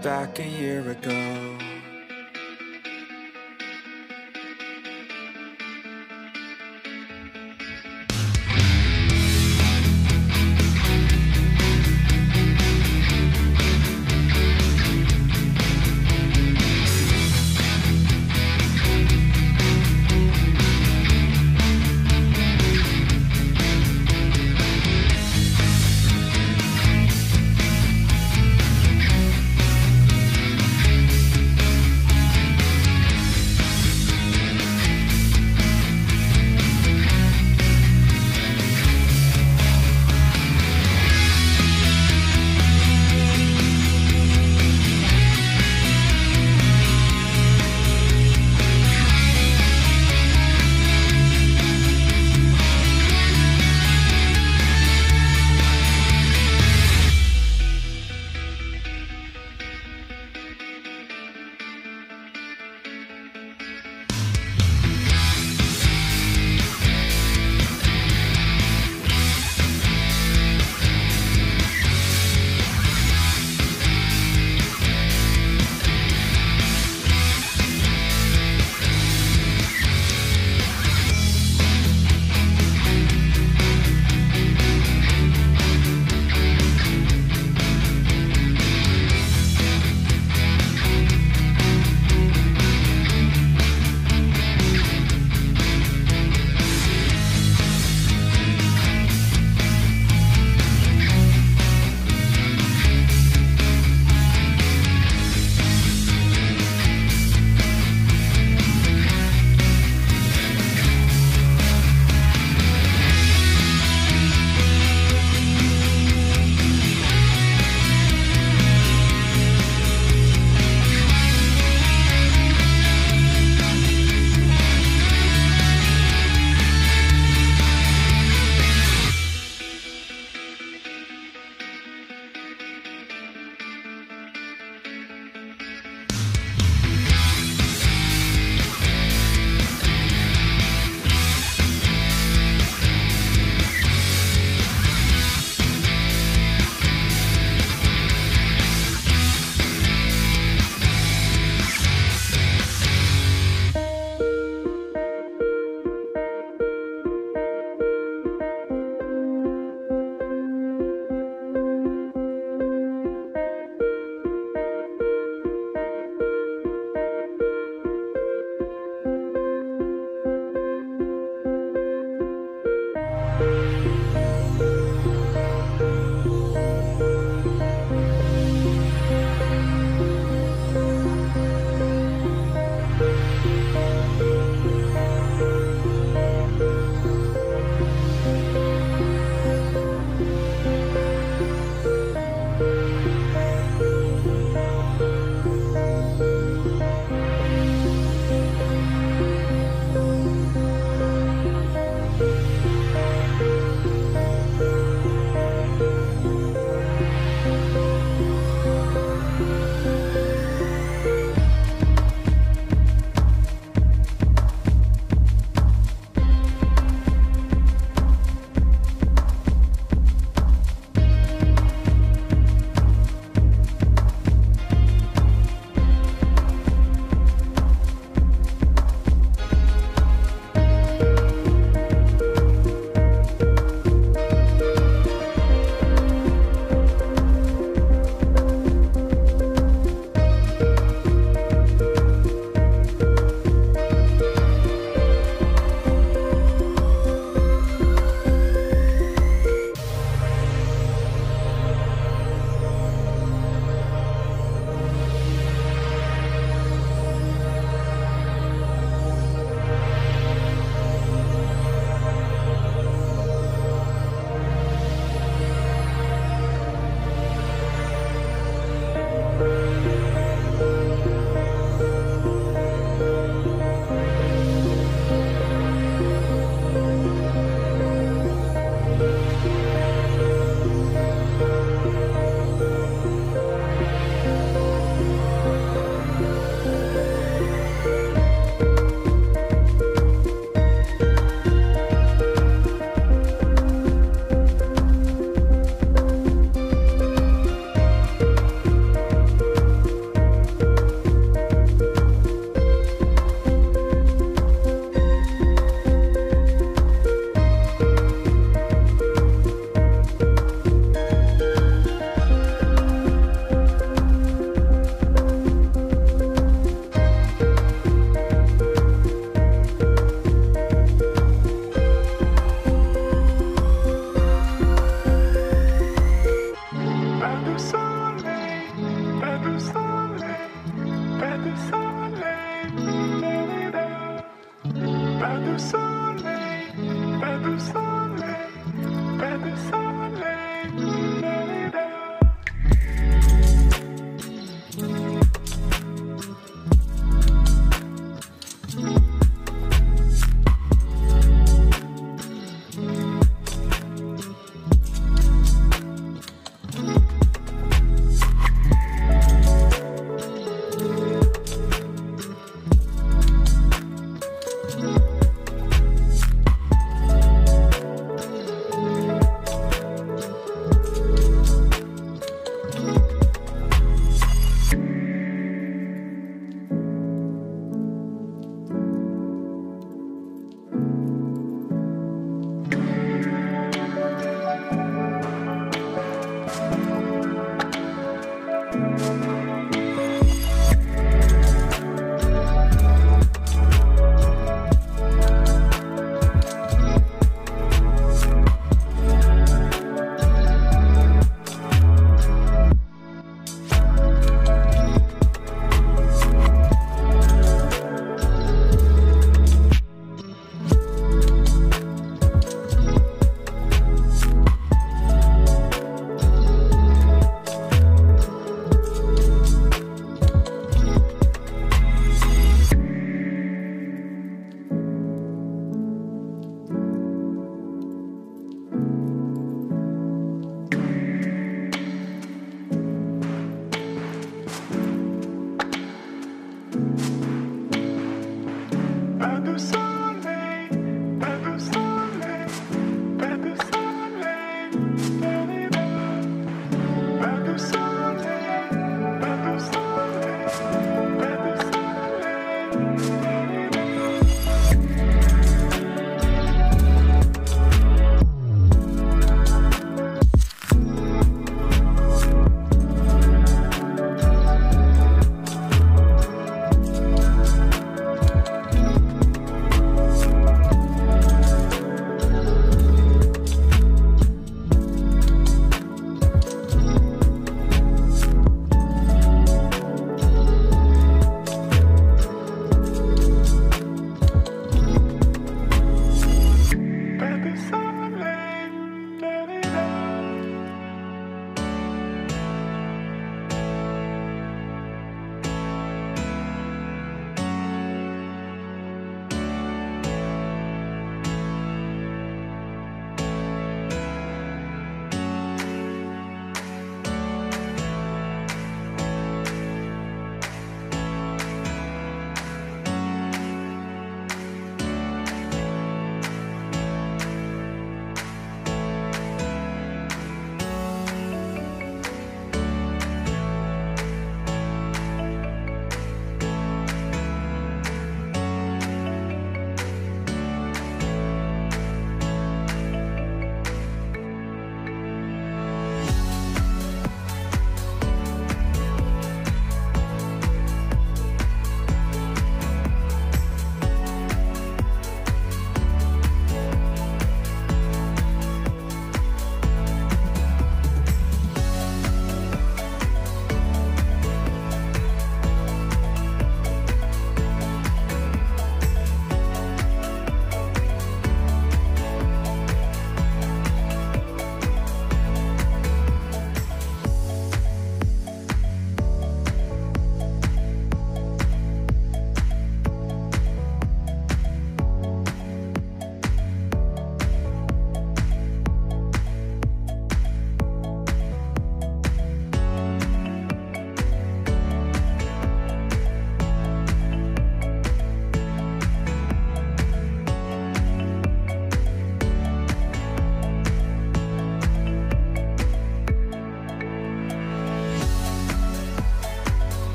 Back a year ago.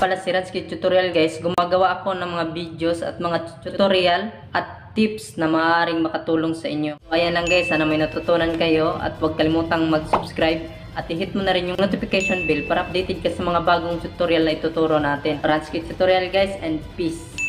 pala si Ranzkie Tutorial guys. Gumagawa ako ng mga videos at mga tutorial at tips na maaaring makatulong sa inyo. Ayan lang guys, sana may natutunan kayo at huwag kalimutang mag-subscribe at i-hit mo na rin yung notification bell para updated ka sa mga bagong tutorial na ituturo natin. Ranzkie Tutorial guys, and peace!